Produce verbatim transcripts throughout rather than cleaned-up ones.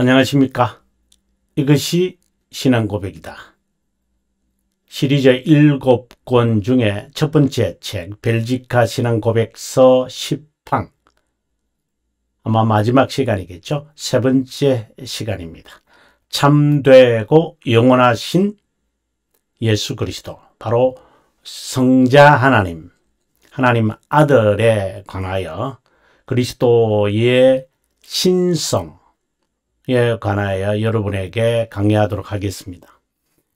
안녕하십니까. 이것이 신앙고백이다. 시리즈 일곱 권 중에 첫 번째 책 벨지카 신앙고백서 십 강, 아마 마지막 시간이겠죠. 세 번째 시간입니다. 참되고 영원하신 예수 그리스도, 바로 성자 하나님, 하나님 아들에 관하여, 그리스도의 신성에 관하여 여러분에게 강의하도록 하겠습니다.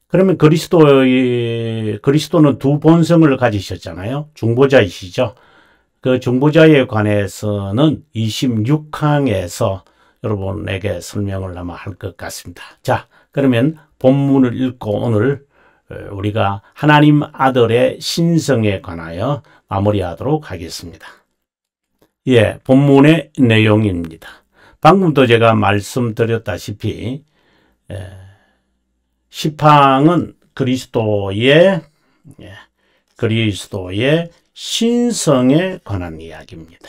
그러면 그리스도의, 그리스도는 두 본성을 가지셨잖아요. 중보자이시죠. 그 중보자에 관해서는 이십육 강에서 여러분에게 설명을 아마 할 것 같습니다. 자, 그러면 본문을 읽고 오늘 우리가 하나님 아들의 신성에 관하여 마무리하도록 하겠습니다. 예, 본문의 내용입니다. 방금도 제가 말씀드렸다시피 십 항은 그리스도의 그리스도의 신성에 관한 이야기입니다.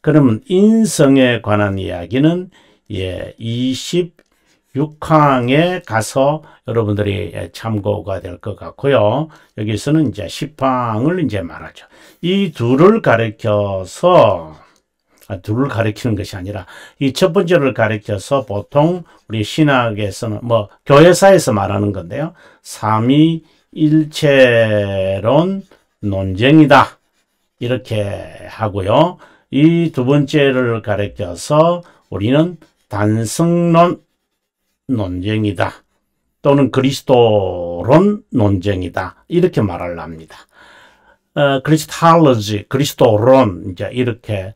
그러면 인성에 관한 이야기는 예, 이십육 강에 가서 여러분들이 참고가 될 것 같고요. 여기서는 이제 십 항을 이제 말하죠. 이 둘을 가리켜서, 아, 둘을 가리키는 것이 아니라 이 첫 번째를 가리켜서 보통 우리 신학에서는 뭐 교회사에서 말하는 건데요. 삼위일체론 논쟁이다. 이렇게 하고요. 이 두 번째를 가리켜서 우리는 단성론 논쟁이다. 또는 그리스도론 논쟁이다. 이렇게 말을 합니다. 어, 크리스탈로지, 그리스도론, 이제 이렇게,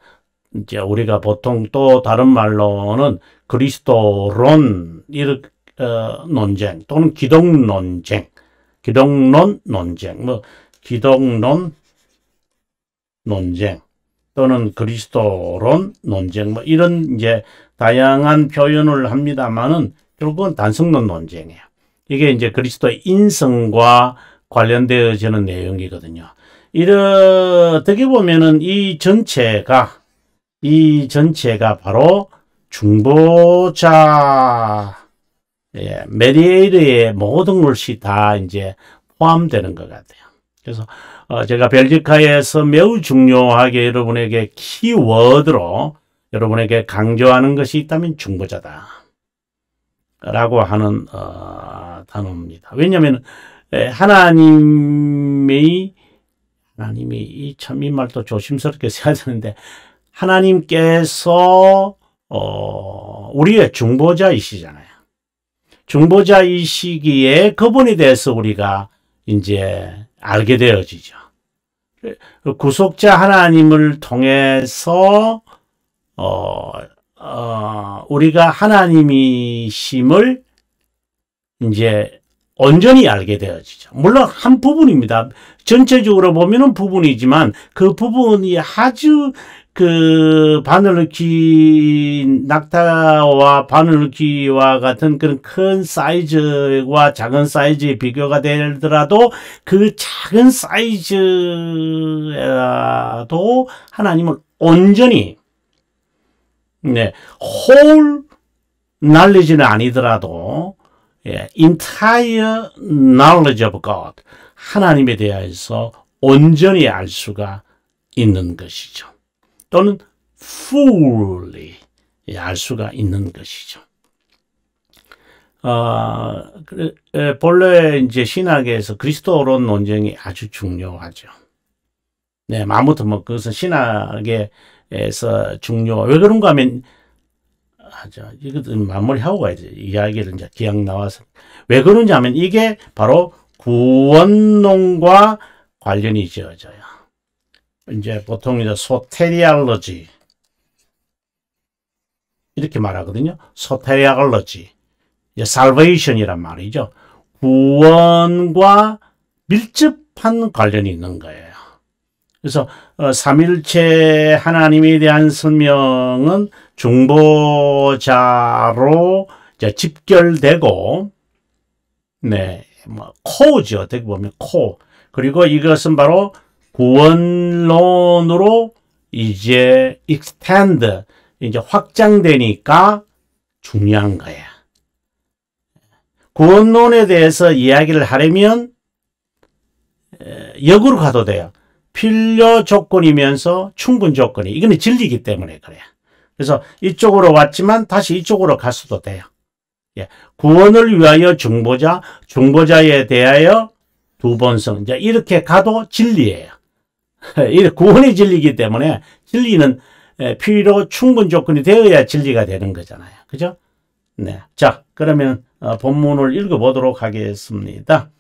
이제 우리가 보통 또 다른 말로는 그리스도론, 이렇게, 어, 논쟁, 또는 기독 논쟁, 기독론 논쟁, 뭐, 기독론 논쟁, 또는 그리스도론 논쟁, 뭐, 이런 이제 다양한 표현을 합니다만은 결국은 단성론 논쟁이에요. 이게 이제 그리스도의 인성과 관련되어지는 내용이거든요. 이러, 어떻게 보면은 이 전체가, 이 전체가 바로 중보자, 예, 메리에이르의 모든 것이 다 이제 포함되는 것 같아요. 그래서, 어, 제가 벨지카에서 매우 중요하게 여러분에게 키워드로 여러분에게 강조하는 것이 있다면 중보자다. 라고 하는 어, 단어입니다. 왜냐하면 하나님이 하나님이 참 이 말도 조심스럽게 써야 되는데, 하나님께서 어, 우리의 중보자이시잖아요. 중보자이시기에 그분에 대해서 우리가 이제 알게 되어지죠. 구속자 하나님을 통해서 어, 어, 우리가 하나님이심을 이제 온전히 알게 되어지죠. 물론 한 부분입니다. 전체적으로 보면은 부분이지만 그 부분이 아주 그 바늘기, 낙타와 바늘기와 같은 그런 큰 사이즈와 작은 사이즈의 비교가 되더라도 그 작은 사이즈라도 하나님을 온전히, 네, whole knowledge는 아니더라도, 예, entire knowledge of God, 하나님에 대해서 온전히 알 수가 있는 것이죠. 또는 fully, 예, 알 수가 있는 것이죠. 어, 그래, 예, 본래 이제 신학에서 그리스도론 논쟁이 아주 중요하죠. 네, 아무튼 뭐 그것은 신학의 에서 중요. 왜 그런가 하면, 하죠. 이것도 마무리하고 가야지. 이야기를 이제 기약 나와서. 왜 그러냐 하면 이게 바로 구원론과 관련이 지어져요. 이제 보통 이제 소테리알러지. 이렇게 말하거든요. 소테리알러지. 이제 살베이션이란 말이죠. 구원과 밀접한 관련이 있는 거예요. 그래서 삼일체 하나님에 대한 설명은 중보자로 이제 집결되고, 네, 뭐 코죠. 어떻게 보면 코. 그리고 이것은 바로 구원론으로 이제 extend, 이제 확장되니까 중요한 거야. 구원론에 대해서 이야기를 하려면 역으로 가도 돼요. 필요 조건이면서 충분 조건이. 이거는 진리이기 때문에 그래요. 그래서 이쪽으로 왔지만 다시 이쪽으로 갈 수도 돼요. 예. 구원을 위하여 중보자, 중보자에 대하여 두 본성. 이제 이렇게 가도 진리예요. 구원이 진리이기 때문에 진리는 필요 충분 조건이 되어야 진리가 되는 거잖아요. 그죠? 네. 자, 그러면 본문을 읽어보도록 하겠습니다.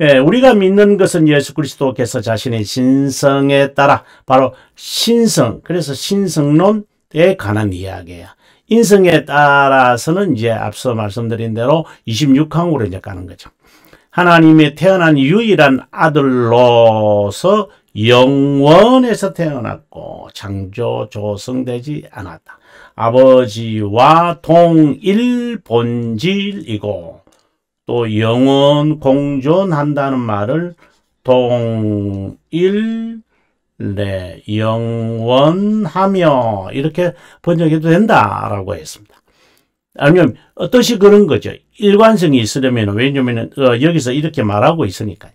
예, 우리가 믿는 것은 예수 그리스도께서 자신의 신성에 따라, 바로 신성, 그래서 신성론에 관한 이야기예요. 인성에 따라서는 이제 앞서 말씀드린 대로 이십육 항으로 이제 가는 거죠. 하나님의 태어난 유일한 아들로서 영원에서 태어났고 창조 조성되지 않았다. 아버지와 동일 본질이고 또 영원 공존한다는 말을 동일, 네, 영원하며 이렇게 번역해도 된다라고 했습니다. 아니면 뜻이 그런 거죠. 일관성이 있으려면, 왜냐면 어, 여기서 이렇게 말하고 있으니까요.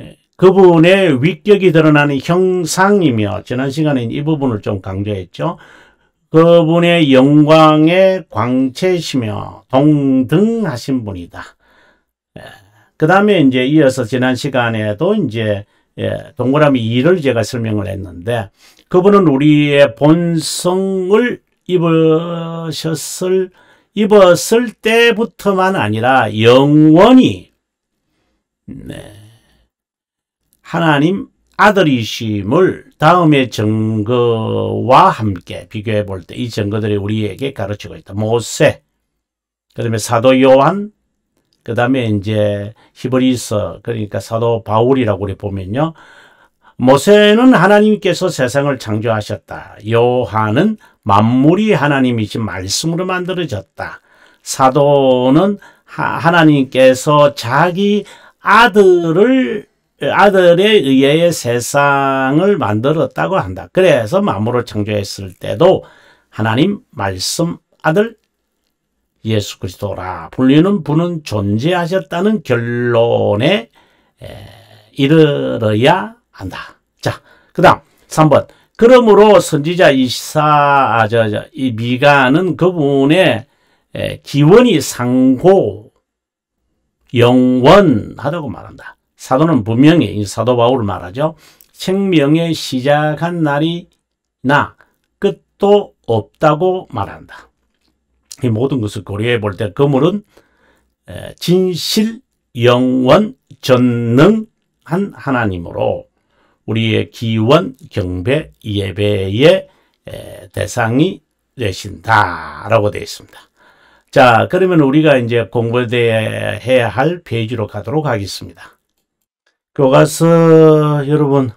예, 그분의 위격이 드러나는 형상이며, 지난 시간에 이 부분을 좀 강조했죠. 그분의 영광의 광채시며 동등하신 분이다. 예, 그 다음에 이제 이어서 지난 시간에도 이제 예, 동그라미 이를 제가 설명을 했는데, 그분은 우리의 본성을 입으셨을, 입었을 때부터만 아니라 영원히, 네, 하나님 아들이심을 다음의 증거와 함께 비교해 볼 때 이 증거들이 우리에게 가르치고 있다. 모세, 그 다음에 사도 요한, 그 다음에 이제 히브리서, 그러니까 사도 바울이라고 우리 보면요. 모세는 하나님께서 세상을 창조하셨다. 요한은 만물이 하나님이신 말씀으로 만들어졌다. 사도는 하나님께서 자기 아들을, 아들에 의해 세상을 만들었다고 한다. 그래서 만물을 창조했을 때도 하나님 말씀 아들 예수 그리스도라 불리는 분은 존재하셨다는 결론에 이르러야 한다. 자, 그 다음 삼 번. 그러므로 선지자 이사, 아, 저, 저, 이 미가는 그분의 기원이 상고 영원하다고 말한다. 사도는 분명히, 사도 바울을 말하죠. 생명의 시작한 날이 나 끝도 없다고 말한다. 이 모든 것을 고려해 볼 때 그물은 진실, 영원, 전능한 하나님으로 우리의 기원, 경배, 예배의 대상이 되신다라고 되어 있습니다. 자, 그러면 우리가 이제 공부해야 할 페이지로 가도록 하겠습니다. 교과서, 여러분,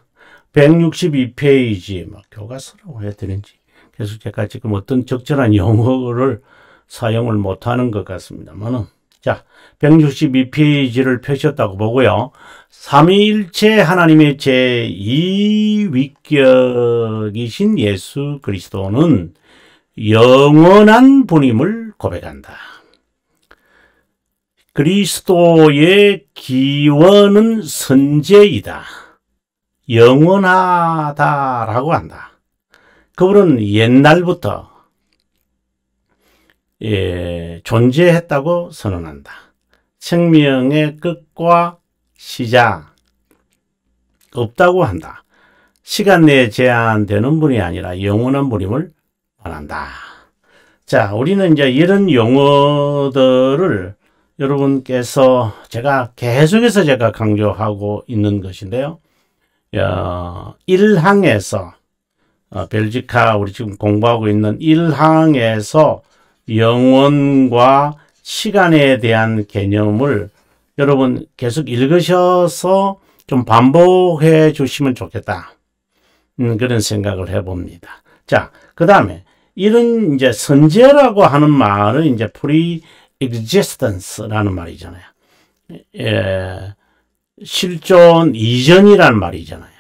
백육십이 페이지, 뭐 교과서라고 해야 되는지, 계속 제가 지금 어떤 적절한 용어를 사용을 못하는 것 같습니다만은, 자, 백육십이 페이지를 펴셨다고 보고요. 삼위일체 하나님의 제이 위격이신 예수 그리스도는 영원한 분임을 고백한다. 그리스도의 기원은 선재이다. 영원하다라고 한다. 그분은 옛날부터 예, 존재했다고 선언한다. 생명의 끝과 시작, 없다고 한다. 시간 내에 제한되는 분이 아니라 영원한 분임을 말한다. 자, 우리는 이제 이런 용어들을 여러분께서 제가 계속해서 제가 강조하고 있는 것인데요. 어, 일 항에서, 어, 벨지카, 우리 지금 공부하고 있는 일 항에서 영원과 시간에 대한 개념을 여러분 계속 읽으셔서 좀 반복해 주시면 좋겠다. 음, 그런 생각을 해봅니다. 자, 그 다음에 이런 이제 선재라고 하는 말은 이제 pre-existence라는 말이잖아요. 예, 실존 이전이란 말이잖아요.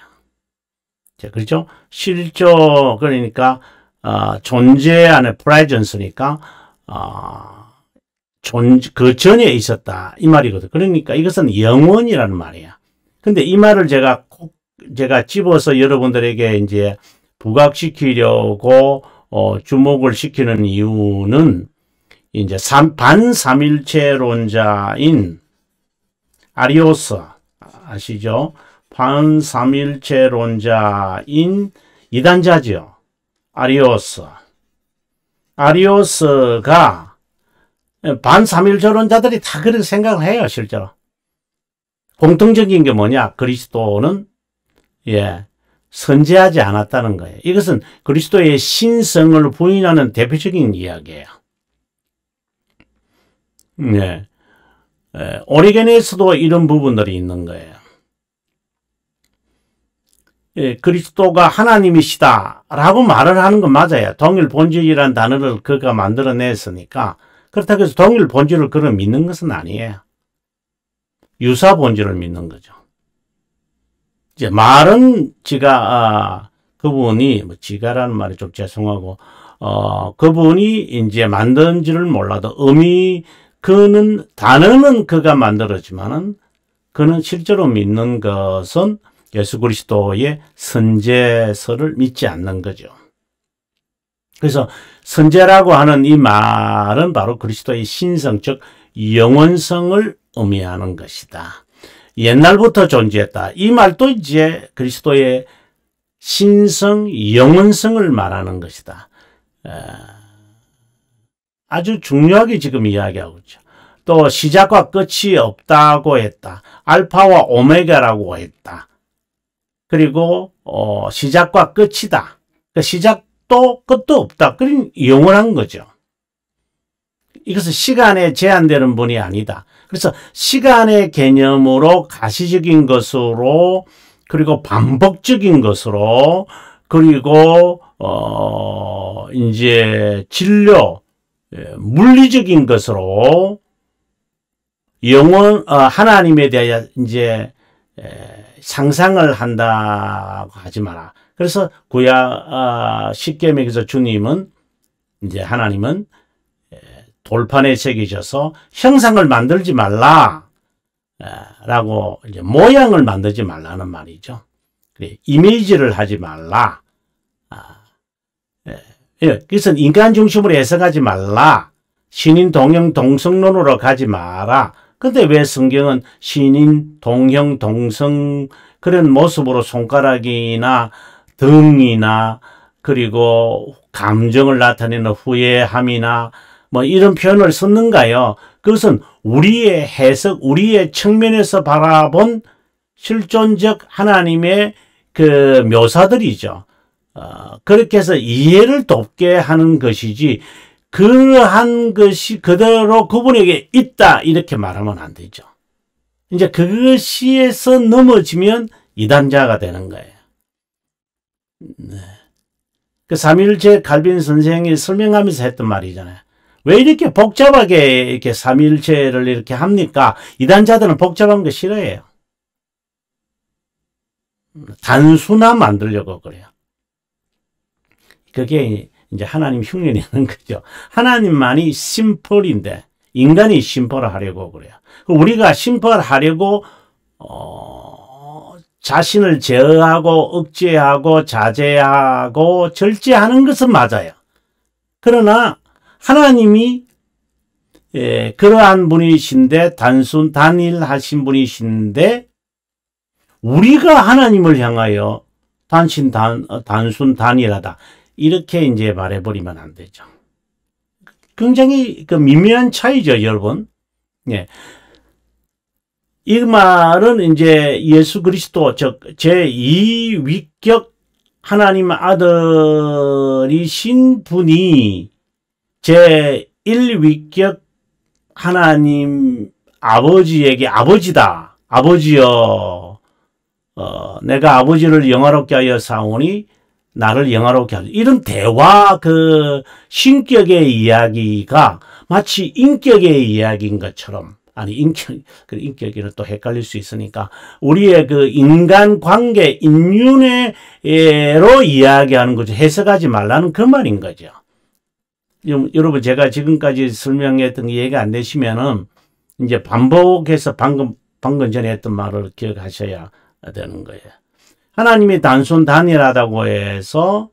자, 그렇죠? 실존, 그러니까 어, 존재 안에 presence니까 어, 존, 그 전에 있었다 이 말이거든. 그러니까 이것은 영원이라는 말이야. 근데 이 말을 제가 꼭 제가 집어서 여러분들에게 이제 부각시키려고 어, 주목을 시키는 이유는 이제 삼, 반삼일체론자인 아리오스 아시죠? 반삼일체론자인 이단자죠. 아리오스. 아리오스가 반삼일체론자들이 다 그렇게 생각을 해요, 실제로. 공통적인 게 뭐냐? 그리스도는 예, 선재하지 않았다는 거예요. 이것은 그리스도의 신성을 부인하는 대표적인 이야기예요. 네. 예, 오리겐에서도 이런 부분들이 있는 거예요. 예, 그리스도가 하나님이시다 라고 말을 하는 건 맞아요. 동일 본질이라는 단어를 그가 만들어냈으니까. 그렇다고 해서 동일 본질을 그를 믿는 것은 아니에요. 유사 본질을 믿는 거죠. 이제 말은 지가, 아, 그분이, 뭐 지가라는 말이 좀 죄송하고, 어, 그분이 이제 만든지를 몰라도 의미, 그는, 단어는 그가 만들었지만은, 그는 실제로 믿는 것은 예수 그리스도의 선제서를 믿지 않는 거죠. 그래서 선제라고 하는 이 말은 바로 그리스도의 신성, 즉 영원성을 의미하는 것이다. 옛날부터 존재했다. 이 말도 이제 그리스도의 신성, 영원성을 말하는 것이다. 아주 중요하게 지금 이야기하고 있죠. 또 시작과 끝이 없다고 했다. 알파와 오메가라고 했다. 그리고 어, 시작과 끝이다. 그러니까 시작도 끝도 없다. 그러니까 영원한 거죠. 이것은 시간에 제한되는 분이 아니다. 그래서 시간의 개념으로 가시적인 것으로 그리고 반복적인 것으로 그리고 어, 이제 진료 물리적인 것으로 영원 어, 하나님에 대해 이제 에, 상상을 한다고 하지 마라. 그래서 구약 십계명에서 주님은 이제 하나님은 돌판에 새기셔서 형상을 만들지 말라라고 이제 모양을 만들지 말라는 말이죠. 이미지를 하지 말라. 그래서 인간 중심으로 해석하지 말라. 신인 동형 동성론으로 가지 마라. 근데 왜 성경은 신인, 동형, 동성 그런 모습으로 손가락이나 등이나 그리고 감정을 나타내는 후회함이나 뭐 이런 표현을 썼는가요? 그것은 우리의 해석, 우리의 측면에서 바라본 실존적 하나님의 그 묘사들이죠. 어, 그렇게 해서 이해를 돕게 하는 것이지 그러한 것이 그대로 그분에게 있다 이렇게 말하면 안 되죠. 이제 그것에서 넘어지면 이단자가 되는 거예요. 네. 그 삼일체 갈빈 선생이 설명하면서 했던 말이잖아요. 왜 이렇게 복잡하게 이렇게 삼일체를 이렇게 합니까? 이단자들은 복잡한 거 싫어해요. 단순화 만들려고 그래요. 그게 이제 하나님 흉내내는 거죠. 하나님만이 심플인데 인간이 심플하려고 그래요. 우리가 심플하려고 어, 자신을 제어하고 억제하고 자제하고 절제하는 것은 맞아요. 그러나 하나님이 예, 그러한 분이신데 단순 단일하신 분이신데 우리가 하나님을 향하여 단신 단 단순 단일하다. 이렇게 이제 말해버리면 안 되죠. 굉장히 그 미묘한 차이죠, 여러분. 예. 이 말은 이제 예수 그리스도, 즉, 제이 위격 하나님 아들이신 분이 제일 위격 하나님 아버지에게 아버지다. 아버지여, 어, 내가 아버지를 영화롭게 하여 사오니 나를 영화롭게 하죠. 이런 대화 그 신격의 이야기가 마치 인격의 이야기인 것처럼 아니 인격 그 인격이는 또 헷갈릴 수 있으니까 우리의 그 인간 관계 인륜의로 이야기하는 거죠. 해석하지 말라는 그 말인 거죠. 여러분 제가 지금까지 설명했던 게 이해가 안 되시면은 이제 반복해서 방금 방금 전에 했던 말을 기억하셔야 되는 거예요. 하나님이 단순 단일하다고 해서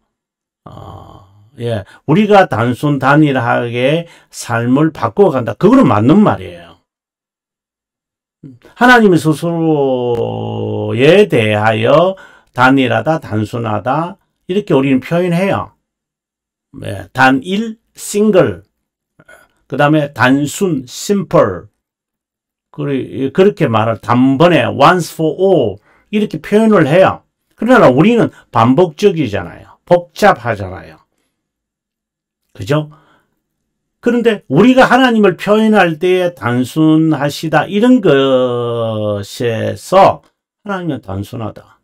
어, 예, 우리가 단순 단일하게 삶을 바꿔간다. 그거는 맞는 말이에요. 하나님이 스스로에 대하여 단일하다, 단순하다 이렇게 우리는 표현해요. 예, 단일, 싱글, 그 다음에 단순, 심플, 그렇게 말을 단번에 once for all 이렇게 표현을 해요. 그러나 우리는 반복적이잖아요. 복잡하잖아요. 그죠? 그런데 우리가 하나님을 표현할 때에 단순하시다 이런 것에서 하나님은 단순하다.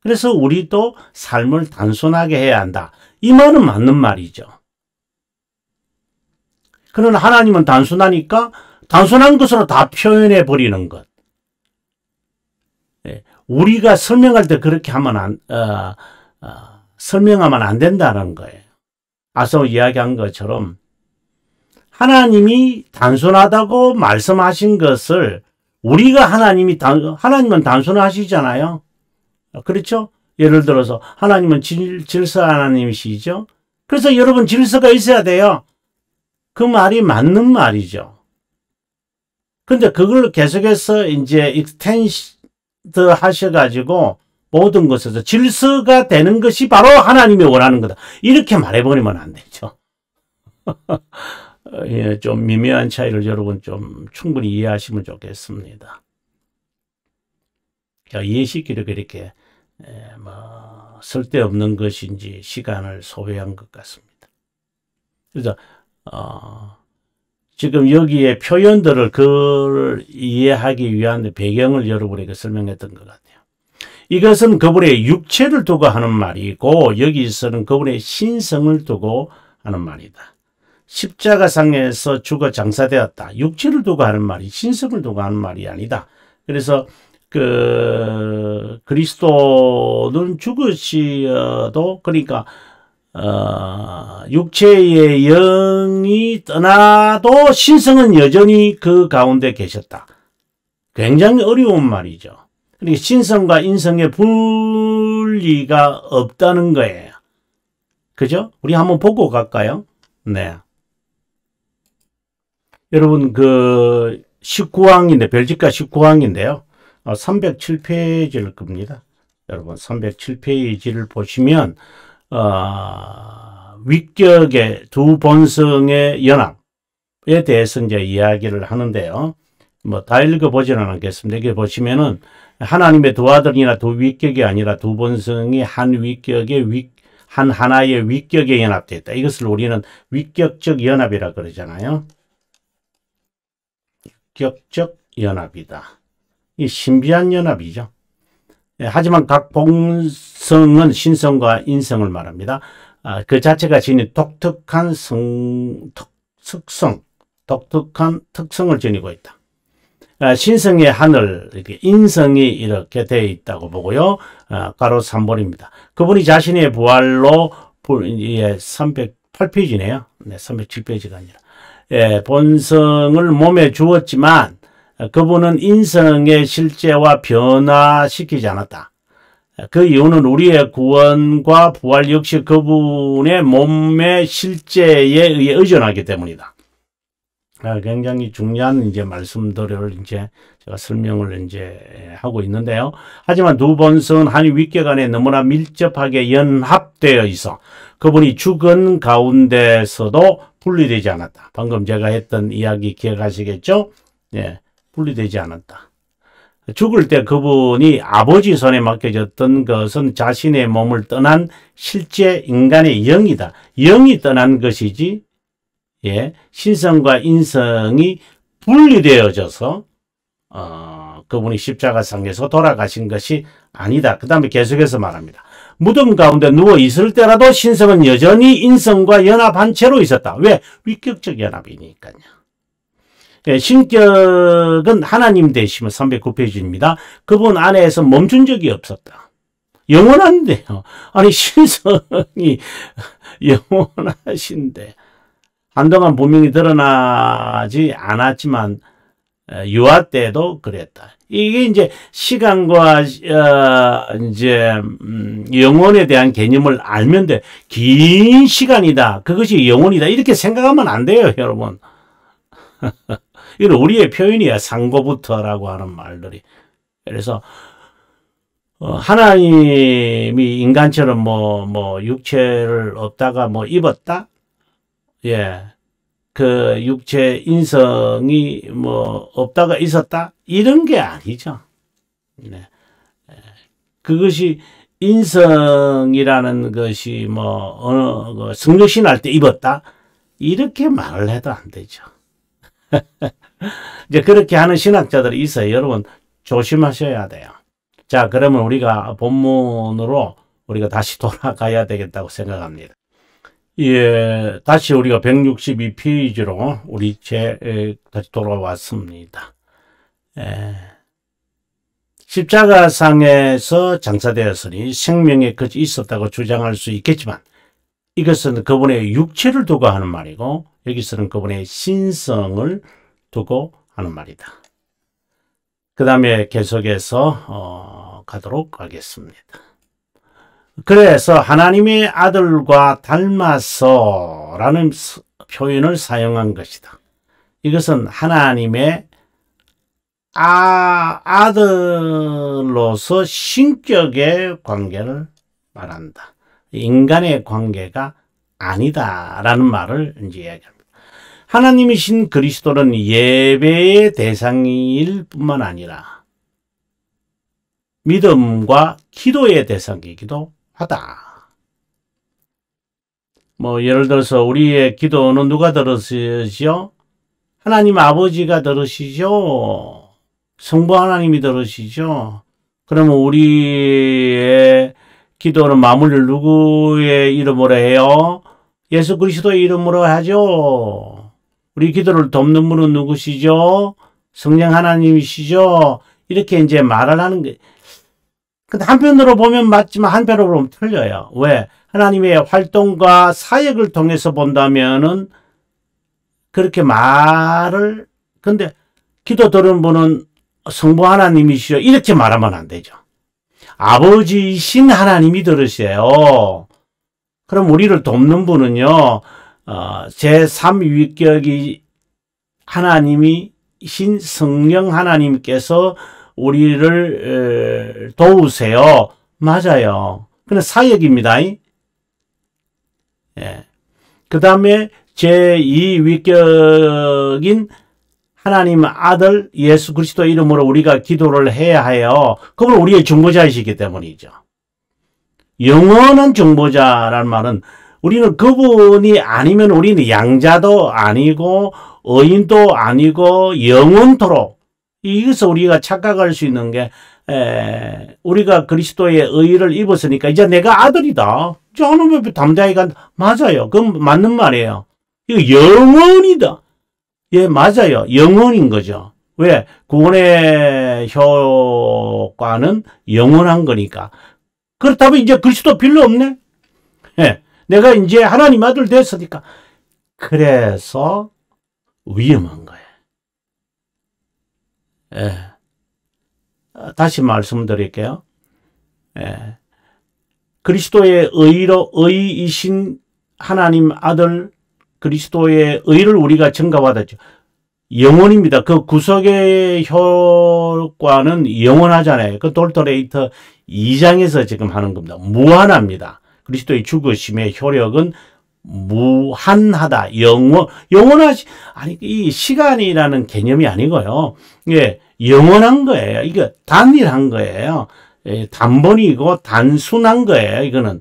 그래서 우리도 삶을 단순하게 해야 한다. 이 말은 맞는 말이죠. 그러나 하나님은 단순하니까 단순한 것으로 다 표현해 버리는 것. 예, 우리가 설명할 때 그렇게 하면 안, 어, 어, 설명하면 안 된다는 거예요. 앞서 이야기한 것처럼 하나님이 단순하다고 말씀하신 것을 우리가 하나님이 단, 하나님은 단순하시잖아요. 그렇죠? 예를 들어서 하나님은 질, 질서 하나님이시죠. 그래서 여러분 질서가 있어야 돼요. 그 말이 맞는 말이죠. 근데 그걸 계속해서 이제 익스텐드 하셔가지고 모든 것에서 질서가 되는 것이 바로 하나님이 원하는 거다. 이렇게 말해버리면 안 되죠. 예, 좀 미묘한 차이를 여러분 좀 충분히 이해하시면 좋겠습니다. 이해시키려 그렇게 예, 뭐 쓸데없는 것인지 시간을 소비한 것 같습니다. 그래서 어. 지금 여기에 표현들을 그걸 이해하기 위한 배경을 여러분에게 설명했던 것 같아요. 이것은 그분의 육체를 두고 하는 말이고 여기서는 그분의 신성을 두고 하는 말이다. 십자가상에서 죽어 장사되었다. 육체를 두고 하는 말이 신성을 두고 하는 말이 아니다. 그래서 그 그리스도는 죽으시어도 그러니까 어, 육체의 영이 떠나도 신성은 여전히 그 가운데 계셨다. 굉장히 어려운 말이죠. 그러니까 신성과 인성의 분리가 없다는 거예요. 그죠? 우리 한번 보고 갈까요? 네. 여러분 그 십구 항인데 벨지카 십구 항인데요. 어, 삼백칠 페이지일 겁니다. 여러분 삼백칠 페이지를 보시면 어, 위격의 두 본성의 연합에 대해서 이제 이야기를 하는데요. 뭐, 다 읽어보지는 않겠습니다. 이렇게 보시면은, 하나님의 두 아들이나 두 위격이 아니라 두 본성이 한 위격의 위, 한 하나의 위격에 연합되어 있다. 이것을 우리는 위격적 연합이라 그러잖아요. 위격적 연합이다. 이 신비한 연합이죠. 하지만 각 본성은 신성과 인성을 말합니다. 아, 그 자체가 지닌 독특한 성, 특, 특성, 독특한 특성을 지니고 있다. 아, 신성의 하늘, 이렇게 인성이 이렇게 되어 있다고 보고요. 아, 가로 삼 번입니다. 그분이 자신의 부활로, 예, 삼백팔 페이지네요. 네, 삼백칠 페이지가 아니라. 예, 본성을 몸에 주었지만, 그분은 인성의 실제와 변화시키지 않았다. 그 이유는 우리의 구원과 부활 역시 그분의 몸의 실제에 의해 의존하기 때문이다. 굉장히 중요한 이제 말씀들을 이제 제가 설명을 이제 하고 있는데요. 하지만 두 본성은 한 위격 안에 너무나 밀접하게 연합되어 있어 그분이 죽은 가운데서도 분리되지 않았다. 방금 제가 했던 이야기 기억하시겠죠? 예. 분리되지 않았다. 죽을 때 그분이 아버지 손에 맡겨졌던 것은 자신의 몸을 떠난 실제 인간의 영이다. 영이 떠난 것이지, 예, 신성과 인성이 분리되어져서, 어, 그분이 십자가상에서 돌아가신 것이 아니다. 그 다음에 계속해서 말합니다. 무덤 가운데 누워 있을 때라도 신성은 여전히 인성과 연합한 채로 있었다. 왜? 위격적 연합이니까요. 예, 신격은 하나님 되시면 삼백구 페이지입니다. 그분 안에서 멈춘 적이 없었다. 영원한데요. 아니 신성이 영원하신데 한동안 분명히 드러나지 않았지만 유아 때도 그랬다. 이게 이제 시간과 어, 이제 음, 영혼에 대한 개념을 알면 돼. 긴 시간이다. 그것이 영혼이다. 이렇게 생각하면 안 돼요, 여러분. 이건 우리의 표현이야. 상고부터라고 하는 말들이. 그래서 어, 하나님이 인간처럼 뭐뭐 뭐 육체를 얻다가 뭐 입었다. 예. 그 육체 인성이 뭐 없다가 있었다 이런 게 아니죠. 네. 그것이 인성이라는 것이 뭐 어느 성육신 할 때 입었다 이렇게 말을 해도 안 되죠. 이제 그렇게 하는 신학자들이 있어요. 여러분 조심하셔야 돼요. 자, 그러면 우리가 본문으로 우리가 다시 돌아가야 되겠다고 생각합니다. 예, 다시 우리가 백육십이 페이지로 우리 제, 에, 다시 돌아왔습니다. 예. 십자가상에서 장사되었으니 생명의 끝이 있었다고 주장할 수 있겠지만 이것은 그분의 육체를 두고 하는 말이고 여기서는 그분의 신성을 두고 하는 말이다. 그 다음에 계속해서 어, 가도록 하겠습니다. 그래서 하나님의 아들과 닮아서 라는 표현을 사용한 것이다. 이것은 하나님의 아, 아들로서 신격의 관계를 말한다. 인간의 관계가 아니다 라는 말을 이제 이야기합니다. 하나님이신 그리스도는 예배의 대상일 뿐만 아니라 믿음과 기도의 대상이기도 하다. 뭐 예를 들어서 우리의 기도는 누가 들으시죠? 하나님 아버지가 들으시죠? 성부 하나님이 들으시죠? 그러면 우리의 기도는 마무리를 누구의 이름으로 해요? 예수 그리스도의 이름으로 하죠. 우리 기도를 돕는 분은 누구시죠? 성령 하나님이시죠? 이렇게 이제 말을 하는 게. 근데 한편으로 보면 맞지만 한편으로 보면 틀려요. 왜? 하나님의 활동과 사역을 통해서 본다면은 그렇게 말을, 근데 기도 들은 분은 성부 하나님이시죠. 이렇게 말하면 안 되죠. 아버지이신 하나님이 들으세요. 그럼 우리를 돕는 분은요, 어, 제삼위격이 하나님이신 성령 하나님께서 우리를 도우세요. 맞아요. 그건 사역입니다. 예. 그 다음에 제이위격인 하나님 아들 예수 그리스도 이름으로 우리가 기도를 해야 해요. 그건 우리의 중보자이시기 때문이죠. 영원한 중보자라는 말은 우리는 그분이 아니면 우리는 양자도 아니고 어인도 아니고 영원토록 이것을 우리가 착각할 수 있는 게 에, 우리가 그리스도의 의를 입었으니까 이제 내가 아들이다. 저놈의 담자이가 맞아요. 그건 맞는 말이에요. 이거 영원이다. 예, 맞아요. 영원인 거죠. 왜? 구원의 효과는 영원한 거니까. 그렇다면 이제 그리스도 필요 없네. 예, 내가 이제 하나님 아들 됐으니까. 그래서 위험한 거예요. 예. 다시 말씀드릴게요. 예. 그리스도의 의로 의이신 하나님 아들 그리스도의 의를 우리가 증거받았죠. 영원입니다. 그 구속의 효과는 영원하잖아요. 그 돌토레이터 이 장에서 지금 하는 겁니다. 무한합니다. 그리스도의 죽으심의 효력은 무한하다. 영원, 영원하지, 아니, 이 시간이라는 개념이 아니고요. 예, 영원한 거예요. 이거 단일한 거예요. 예, 단번이고 단순한 거예요. 이거는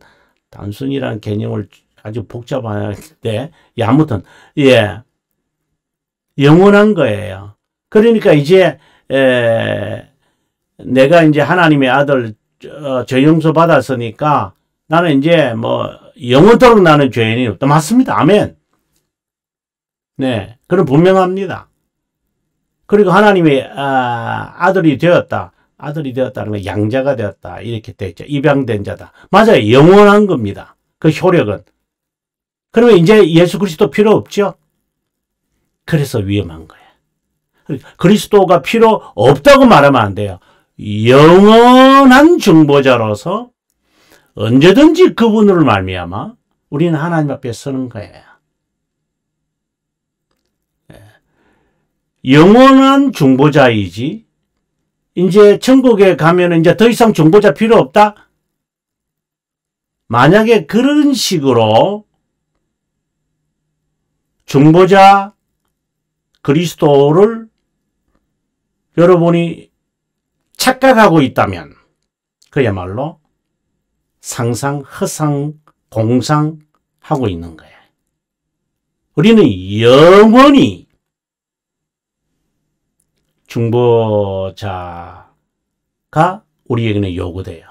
단순이라는 개념을 아주 복잡한데, 예, 아무튼, 예, 영원한 거예요. 그러니까 이제, 예, 내가 이제 하나님의 아들, 어, 죄 용서 받았으니까 나는 이제 뭐, 영원토록 나는 죄인이 없다. 맞습니다. 아멘. 네, 그건 분명합니다. 그리고 하나님의 아, 아들이 되었다. 아들이 되었다는 건 양자가 되었다. 이렇게 되어있죠. 입양된 자다. 맞아요. 영원한 겁니다. 그 효력은. 그러면 이제 예수 그리스도 필요 없죠? 그래서 위험한 거예요. 그리스도가 필요 없다고 말하면 안 돼요. 영원한 중보자로서 언제든지 그분을 말미암아 우리는 하나님 앞에 서는 거예요. 영원한 중보자이지 이제 천국에 가면 이제 더 이상 중보자 필요 없다? 만약에 그런 식으로 중보자 그리스도를 여러분이 착각하고 있다면 그야말로 상상, 허상, 공상하고 있는 거예요. 우리는 영원히 중보자가 우리에게는 요구돼요.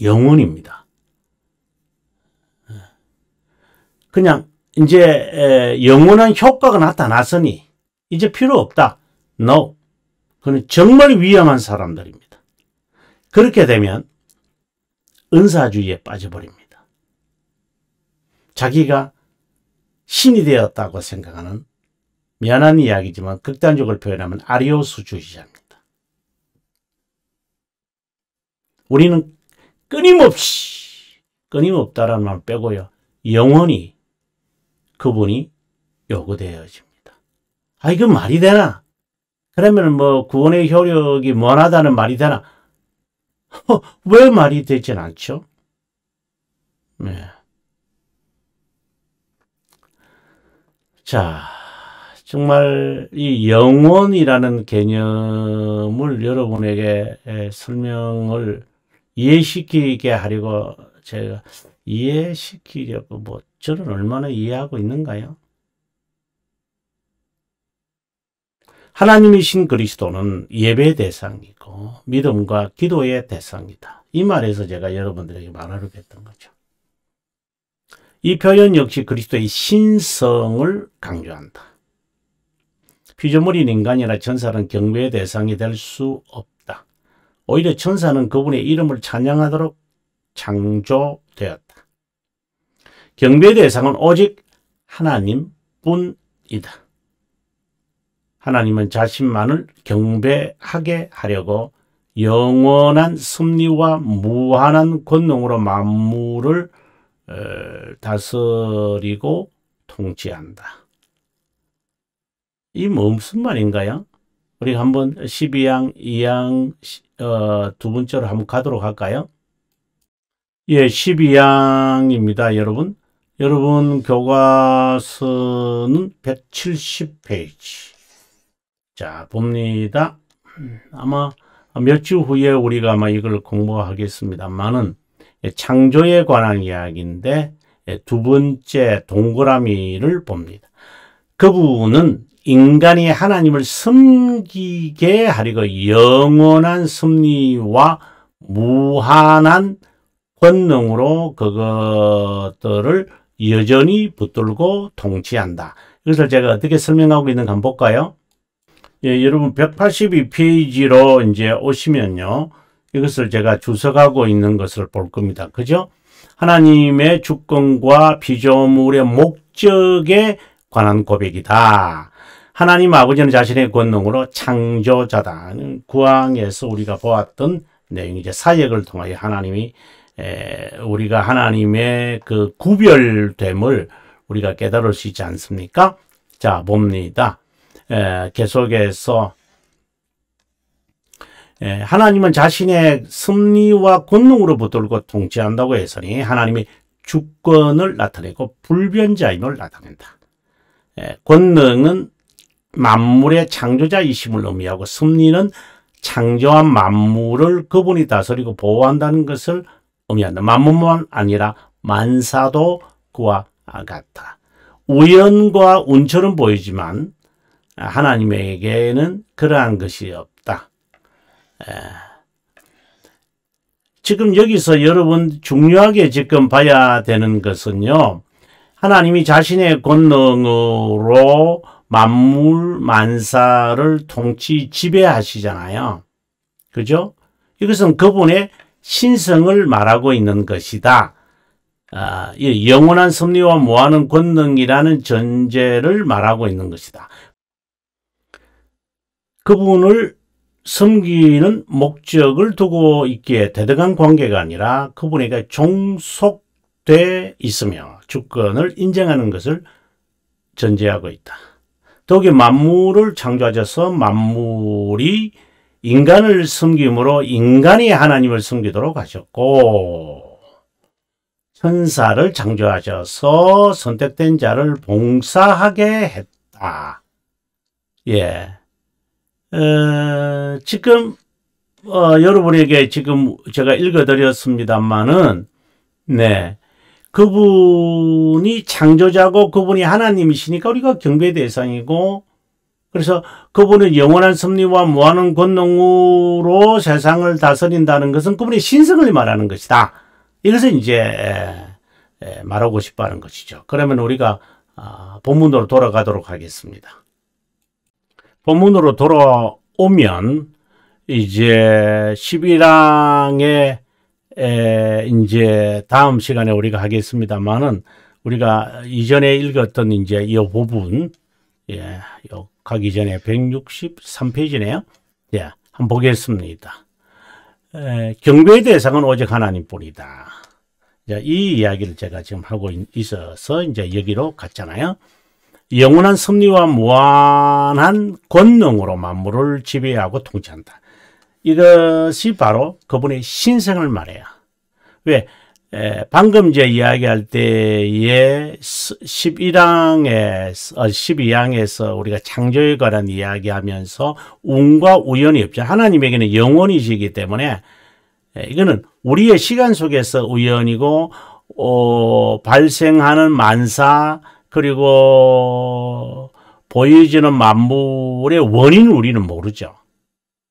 영원입니다. 그냥 이제 영원한 효과가 나타났으니 이제 필요 없다. No. 그건 정말 위험한 사람들입니다. 그렇게 되면 은사주의에 빠져버립니다. 자기가 신이 되었다고 생각하는, 미안한 이야기지만 극단적으로 표현하면 아리오스 주의자입니다. 우리는 끊임없이, 끊임없다라는 말 빼고요, 영원히 그분이 요구되어집니다. 아, 이건 말이 되나? 그러면 뭐 구원의 효력이 무한하다는 말이 되나? 허, 왜 말이 되진 않죠? 네. 자, 정말 이 영혼이라는 개념을 여러분에게 설명을 이해시키게 하려고 제가 이해시키려고 뭐 저는 얼마나 이해하고 있는가요? 하나님이신 그리스도는 예배의 대상이고 믿음과 기도의 대상이다. 이 말에서 제가 여러분들에게 말하려고 했던 거죠. 이 표현 역시 그리스도의 신성을 강조한다. 피조물인 인간이나 천사는 경배의 대상이 될 수 없다. 오히려 천사는 그분의 이름을 찬양하도록 창조되었다. 경배의 대상은 오직 하나님뿐이다. 하나님은 자신만을 경배하게 하려고 영원한 섭리와 무한한 권능으로 만물을 다스리고 통치한다. 이 무슨 말인가요? 우리 한번 십이 항, 이 항, 어, 두 번째로 한번 가도록 할까요? 예, 십이 항입니다, 여러분. 여러분, 교과서는 백칠십 페이지. 자, 봅니다. 아마 몇 주 후에 우리가 아마 이걸 공부하겠습니다만은, 예, 창조에 관한 이야기인데, 예, 두 번째 동그라미를 봅니다. 그분은 인간이 하나님을 섬기게 하려고 영원한 섭리와 무한한 권능으로 그것들을 여전히 붙들고 통치한다. 이것을 제가 어떻게 설명하고 있는가 한번 볼까요? 예, 여러분 백팔십이 페이지로 이제 오시면요. 이것을 제가 주석하고 있는 것을 볼 겁니다. 그죠? 하나님의 주권과 피조물의 목적에 관한 고백이다. 하나님 아버지는 자신의 권능으로 창조자다. 구항에서 우리가 보았던 내용이 이제 사역을 통하여 하나님이 에, 우리가 하나님의 그 구별됨을 우리가 깨달을 수 있지 않습니까? 자, 봅니다. 에, 계속해서 에, 하나님은 자신의 섭리와 권능으로 붙들고 통치한다고 했으니 하나님의 주권을 나타내고 불변자임을 나타낸다. 에, 권능은 만물의 창조자이심을 의미하고 섭리는 창조한 만물을 그분이 다스리고 보호한다는 것을 의미한다. 만물만 아니라 만사도 그와 같다. 우연과 운처럼 보이지만 하나님에게는 그러한 것이 없다. 에. 지금 여기서 여러분 중요하게 지금 봐야 되는 것은요. 하나님이 자신의 권능으로 만물, 만사를 통치, 지배하시잖아요. 그죠? 이것은 그분의 신성을 말하고 있는 것이다. 아, 이 영원한 섭리와 모하는 권능이라는 전제를 말하고 있는 것이다. 그분을 섬기는 목적을 두고 있기에 대등한 관계가 아니라 그분에게 종속돼 있으며 주권을 인정하는 것을 전제하고 있다. 더욱이 만물을 창조하셔서 만물이 인간을 섬김으로 인간이 하나님을 섬기도록 하셨고, 천사를 창조하셔서 선택된 자를 봉사하게 했다. 예, 어, 지금 어, 여러분에게 지금 제가 읽어드렸습니다만은, 네. 그분이 창조자고 그분이 하나님이시니까 우리가 경배의 대상이고, 그래서 그분은 영원한 섭리와 무한한 권능으로 세상을 다스린다는 것은 그분의 신성을 말하는 것이다. 이것은 이제 말하고 싶어 하는 것이죠. 그러면 우리가 본문으로 돌아가도록 하겠습니다. 본문으로 돌아오면 이제 십일 항의 에, 이제 다음 시간에 우리가 하겠습니다만은, 우리가 이전에 읽었던 이제 이 부분, 예, 요 가기 전에 백육십삼 페이지네요. 예, 한번 보겠습니다. 에, 경배의 대상은 오직 하나님뿐이다. 자, 이 이야기를 제가 지금 하고 있어서 이제 여기로 갔잖아요. 영원한 섭리와 무한한 권능으로 만물을 지배하고 통치한다. 이것이 바로 그분의 신성을 말해요. 왜? 에, 방금 이제 이야기할 때에 십일 항에서, 어, 십이 항에서 우리가 창조에 관한 이야기하면서 운과 우연이 없죠. 하나님에게는 영원이시기 때문에 에, 이거는 우리의 시간 속에서 우연이고, 어, 발생하는 만사 그리고 보여지는 만물의 원인을 우리는 모르죠.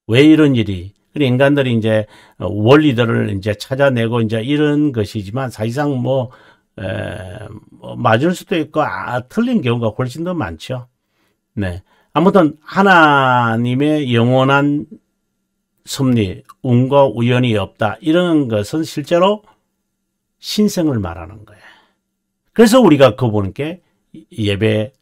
왜 이런 일이, 그리고 인간들이 이제 원리들을 이제 찾아내고 이제 이런 것이지만, 사실상 뭐, 에, 뭐 맞을 수도 있고, 아, 틀린 경우가 훨씬 더 많죠. 네. 아무튼 하나님의 영원한 섭리, 운과 우연이 없다, 이런 것은 실제로 신성을 말하는 거예요. 그래서 우리가 그분께 예배,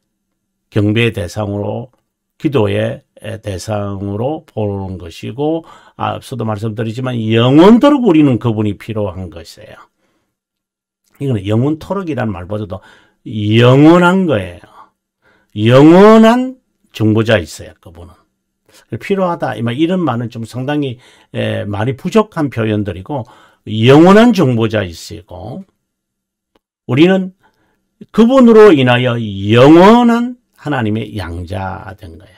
경배의 대상으로, 기도의 대상으로 보는 것이고, 앞서도 말씀드리지만 영원토록 우리는 그분이 필요한 것이에요. 이거는 영원토록이라는 말보다도 영원한 거예요. 영원한 중보자 있어요, 그분은. 필요하다, 이런 말은 좀 상당히 많이 부족한 표현들이고, 영원한 중보자 있으시고, 우리는 그분으로 인하여 영원한 하나님의 양자 된 거예요.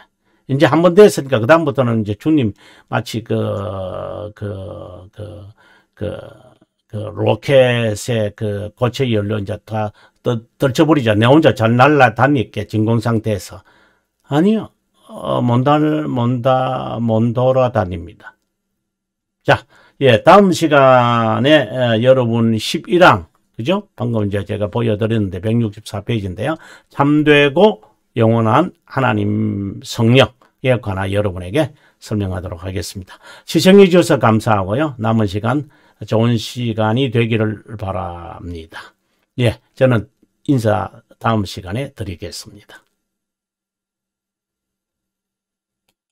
이제 한 번 됐으니까, 그다음부터는 이제 주님, 마치 그, 그, 그, 그, 그 로켓의 그 고체 연료 이제 다 떨쳐버리자. 내 혼자 잘 날라다니게, 진공 상태에서. 아니요. 어, 못, 못, 못 돌아다닙니다. 자, 예, 다음 시간에 에, 여러분 십일 항, 그죠? 방금 이제 제가 보여드렸는데, 백육십사 페이지인데요. 참되고 영원한 하나님 성령에 관한 여러분에게 설명하도록 하겠습니다. 시청해 주셔서 감사하고요. 남은 시간 좋은 시간이 되기를 바랍니다. 예, 저는 인사 다음 시간에 드리겠습니다.